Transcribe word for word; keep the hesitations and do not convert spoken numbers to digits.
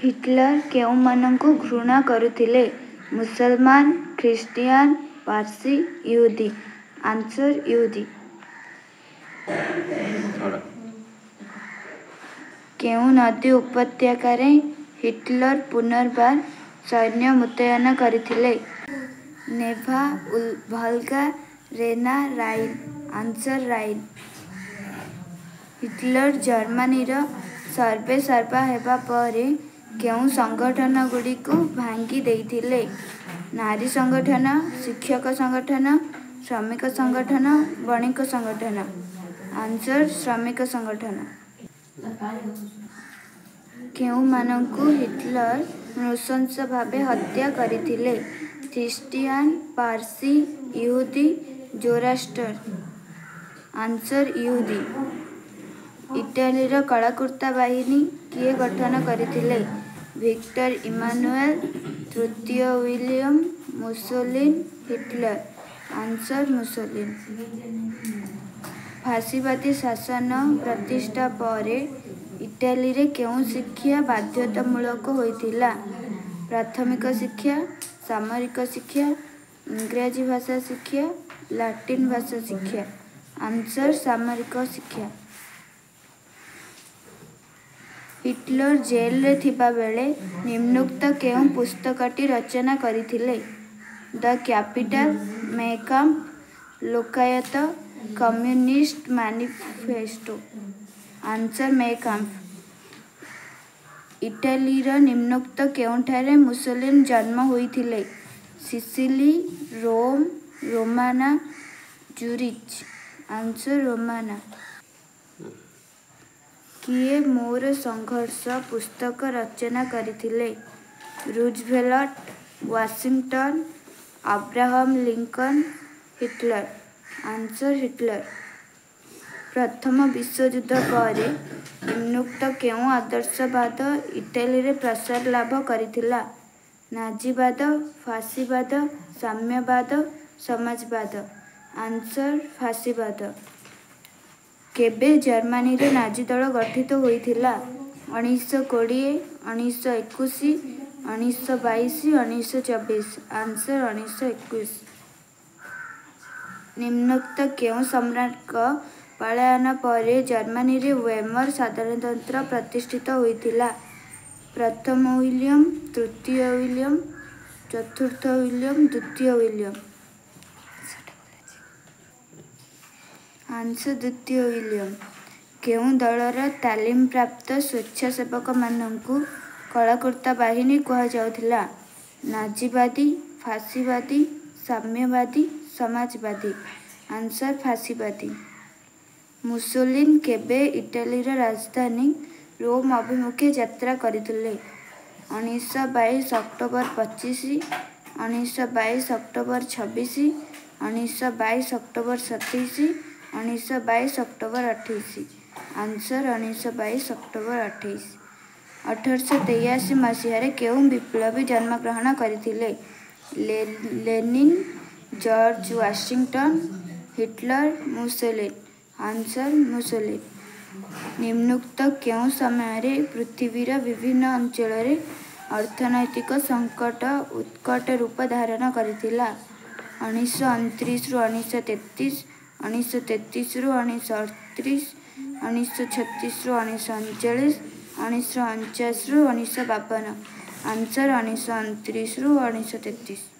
Hitler କେଉଁମାନଙ୍କୁ ଘୃଣା କରୁଥିଲେ? ମୁସଲମାନ, ଖ୍ରୀଷ୍ଟିଆନ, ପାର୍ସି, ଇହୁଦି। ଆନ୍ସର ଇହୁଦି। କେଉଁ ନଦୀ ଉପତ୍ୟକାରେ ହିଟଲର ପୁନର୍ବାର ସୈନ୍ୟ ମୁତୟନ କରିଥିଲେ? Neva, Volga, Lena, Rhine. Answer Rhine. Hitler ଜର୍ମାନୀର ସର୍ବେସର୍ବା ହେବା ପରେ କେଉଁ ସଂଗଠନ ଗୁଡ଼ିକୁ ଭାଙ୍ଗି ଦେଇଥିଲେ? ନାରୀ ସଂଗଠନ, ଶିକ୍ଷକ ସଂଗଠନ, ଶ୍ରମିକ ସଂଗଠନ, ବଣିକ ସଂଗଠନ। ଆନ୍ସର ଶ୍ରମିକ ସଂଗଠନ। କେଉଁମାନଙ୍କୁ ହିଟଲର ନୃଶଂସ ଭାବେ ହତ୍ୟା କରିଥିଲେ? ଖ୍ରୀଷ୍ଟିଆନ, ପାର୍ସି, ଇହୁଦି, ଜୋରାଷ୍ଟ୍ର। ଆନ୍ସର ଇହୁଦି। ଇଟାଲୀର କଳାକୃତ୍ତା ବାହିନୀ କିଏ ଗଠନ କରିଥିଲେ? ଭିକ୍ଟର ଇମାନୁଏଲ, ତୃତୀୟ William, Mussolini, Hitler. Answer Mussolini. ଫାଶୀବାଦୀ ଶାସନ ପ୍ରତିଷ୍ଠା ପରେ ଇଟାଲୀରେ କେଉଁ ଶିକ୍ଷା ବାଧ୍ୟତାମୂଳକ ହୋଇଥିଲା? ପ୍ରାଥମିକ ଶିକ୍ଷା, ସାମରିକ ଶିକ୍ଷା, ଇଂରାଜୀ ଭାଷା ଶିକ୍ଷା, ଲାଟିନ ଭାଷା ଶିକ୍ଷା। ଆନ୍ସର ସାମରିକ ଶିକ୍ଷା। ହିଟଲର ଜେଲରେ ଥିବାବେଳେ ନିମ୍ନୋକ୍ତ କେଉଁ ପୁସ୍ତକଟି ରଚନା କରିଥିଲେ? The capital, Mein Kampf, ଲୋକାୟତ, communist manifesto. Answer Mein Kampf. ଇଟାଲୀର ନିମ୍ନୋକ୍ତ କେଉଁଠାରେ ମୁସୋଲିନ ଜନ୍ମ ହୋଇଥିଲେ? Sicily, Rome, Romagna, Zurich. Answer Romagna. କିଏ ମୋର ସଂଘର୍ଷ ପୁସ୍ତକ ରଚନା କରିଥିଲେ? Roosevelt, Washington, Abraham Lincoln, Hitler. Answer Hitler. ପ୍ରଥମ ବିଶ୍ୱଯୁଦ୍ଧ ପରେ ନିମ୍ନୋକ୍ତ କେଉଁ ଆଦର୍ଶବାଦ ଇଟାଲୀରେ ପ୍ରସାର ଲାଭ କରିଥିଲା? ନାଜିବାଦ, ଫାଶୀବାଦ, ସାମ୍ୟବାଦ, ସମାଜବାଦ। ଆନ୍ସର ଫାଶୀବାଦ। କେବେ ଜର୍ମାନୀରେ ନାଜି ଦଳ ଗଠିତ ହୋଇଥିଲା? ଉଣେଇଶହ କୋଡ଼ିଏ, ଉଣେଇଶହ ଏକୋଇଶ, ଉଣେଇଶହ ବାଇଶ, ଉଣେଇଶହ ଚବିଶ। ଆନ୍ସର ଉଣେଇଶହ ଏକୋଇଶ। ନିମ୍ନୋକ୍ତ କେଉଁ ସମ୍ରାଟଙ୍କ ପଳାୟନ ପରେ ଜର୍ମାନୀରେ ୱେମର ସାଧାରଣତନ୍ତ୍ର ପ୍ରତିଷ୍ଠିତ ହୋଇଥିଲା? ପ୍ରଥମ ୱିଲିୟମ, ତୃତୀୟ ୱିଲିୟମ, ଚତୁର୍ଥ ୱିଲିୟମ, ଦ୍ୱିତୀୟ ୱିଲିୟମ। ଆନ୍ସର ଦ୍ୱିତୀୟ ୱିଲିୟମ। କେଉଁ ଦଳର ତାଲିମ ପ୍ରାପ୍ତ ସ୍ୱେଚ୍ଛାସେବକମାନଙ୍କୁ କଳାକୃତ୍ତା ବାହିନୀ କୁହାଯାଉଥିଲା? ନାଜିବାଦୀ, ଫାଶୀବାଦୀ, ସାମ୍ୟବାଦୀ, ସମାଜବାଦୀ। ଆନ୍ସର ଫାଶୀବାଦୀ। ମୁସୋଲିନ କେବେ ଇଟାଲୀର ରାଜଧାନୀ ରୋମ ଅଭିମୁଖେ ଯାତ୍ରା କରିଥିଲେ? ଉଣେଇଶହ ବାଇଶ ଅକ୍ଟୋବର ପଚିଶ, ଉଣେଇଶହ ବାଇଶ ଅକ୍ଟୋବର ଛବିଶ, ଉଣେଇଶହ ବାଇଶ ଅକ୍ଟୋବର ସତେଇଶ, ଉଣେଇଶହ ବାଇଶ ଅକ୍ଟୋବର ଅଠେଇଶ। ଆନ୍ସର ଉଣେଇଶହ ବାଇଶ ଅକ୍ଟୋବର ଅଠେଇଶ। ଅଠରଶହ ତେୟାଅଶୀ ମସିହାରେ କେଉଁ ବିପ୍ଳବୀ ଜନ୍ମଗ୍ରହଣ କରିଥିଲେ? Lenin, George Washington, Hitler, Mussolini. Answer Mussolini. ନିମ୍ନୋକ୍ତ କେଉଁ ସମୟରେ ପୃଥିବୀର ବିଭିନ୍ନ ଅଞ୍ଚଳରେ ଅର୍ଥନୈତିକ ସଙ୍କଟ ଉତ୍କଟ ରୂପ ଧାରଣ କରିଥିଲା? ଉଣେଇଶହ ଅଣତିରିଶରୁ ଉଣେଇଶହ ତେତିଶ, ଉଣେଇଶହ ତେତିଶରୁ ଉଣେଇଶହ ଅଠତିରିଶ, ଉଣେଇଶହ ଛତିଶରୁ ଉଣେଇଶହ ଅଣଚାଳିଶ, ଉଣେଇଶହ ଅଣଚାଶରୁ ଉଣେଇଶହ ବାବନ। ଆନ୍ସର ଉଣେଇଶହ ଅଣତିରିଶରୁ ଉଣେଇଶହ ତେତିଶ।